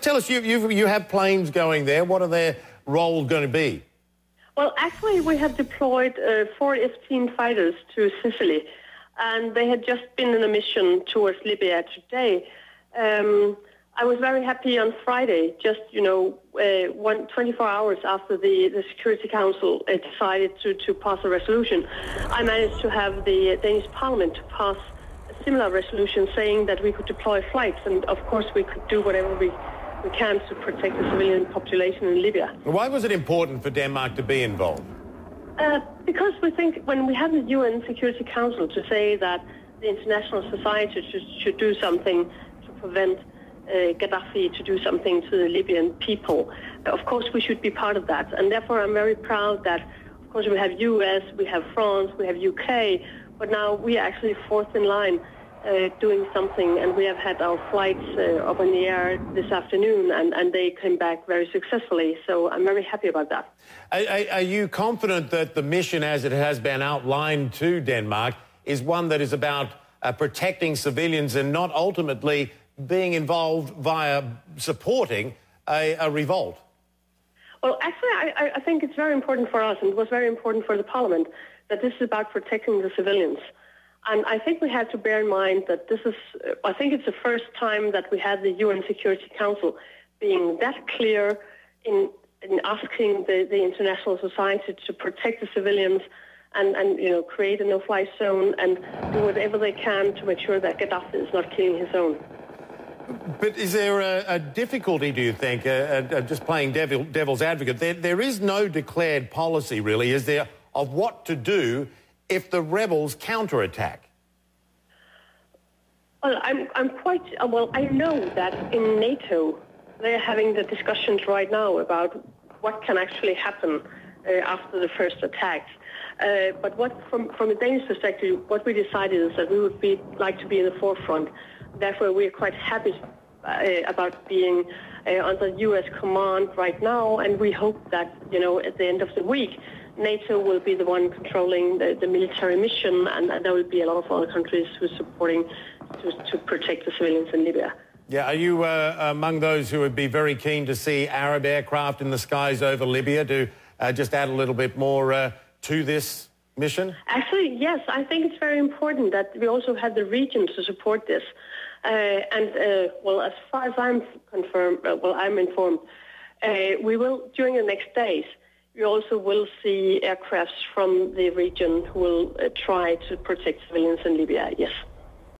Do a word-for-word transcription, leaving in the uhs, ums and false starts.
Tell us, you, you, you have planes going there. What are their role going to be? Well, actually, we have deployed uh, four F fifteen fighters to Sicily, and they had just been in a mission towards Libya today. Um, I was very happy on Friday, just, you know, uh, one, twenty-four hours after the, the Security Council uh, decided to, to pass a resolution. I managed to have the Danish Parliament to pass a similar resolution saying that we could deploy flights, and, of course, we could do whatever we we can to protect the civilian population in Libya. Why was it important for Denmark to be involved? Uh, because we think when we have the U N Security Council to say that the international society should, should do something to prevent uh, Gaddafi to do something to the Libyan people, of course we should be part of that. And therefore I'm very proud that, of course, we have U S, we have France, we have U K, but now we are actually fourth in line Uh, doing something, and we have had our flights uh, up in the air this afternoon, and, and they came back very successfully, so I'm very happy about that. Are, are you confident that the mission as it has been outlined to Denmark is one that is about uh, protecting civilians and not ultimately being involved via supporting a, a revolt? Well, actually, I, I think it's very important for us, and it was very important for the Parliament, that this is about protecting the civilians. And I think we had to bear in mind that this is, I think it's the first time that we had the U N Security Council being that clear in, in asking the, the international society to protect the civilians and, and, you know, create a no-fly zone and do whatever they can to make sure that Gaddafi is not killing his own. But is there a, a difficulty, do you think, uh, uh, just playing devil, devil's advocate, there, there is no declared policy, really, is there, of what to do if the rebels counterattack? Well, I'm, I'm quite... Well, I know that in NATO, they're having the discussions right now about what can actually happen uh, after the first attacks. Uh, but what, from, from a Danish perspective, what we decided is that we would be, like to be in the forefront. Therefore, we're quite happy uh, about being uh, under U S command right now, and we hope that, you know, at the end of the week, NATO will be the one controlling the, the military mission, and, and there will be a lot of other countries who are supporting to, to protect the civilians in Libya. Yeah, are you uh, among those who would be very keen to see Arab aircraft in the skies over Libya to uh, just add a little bit more uh, to this mission? Actually, yes. I think it's very important that we also have the region to support this. Uh, and, uh, well, as far as I'm confirmed, uh, well, I'm informed, uh, we will, during the next days, we also will see aircrafts from the region who will uh, try to protect civilians in Libya, yes.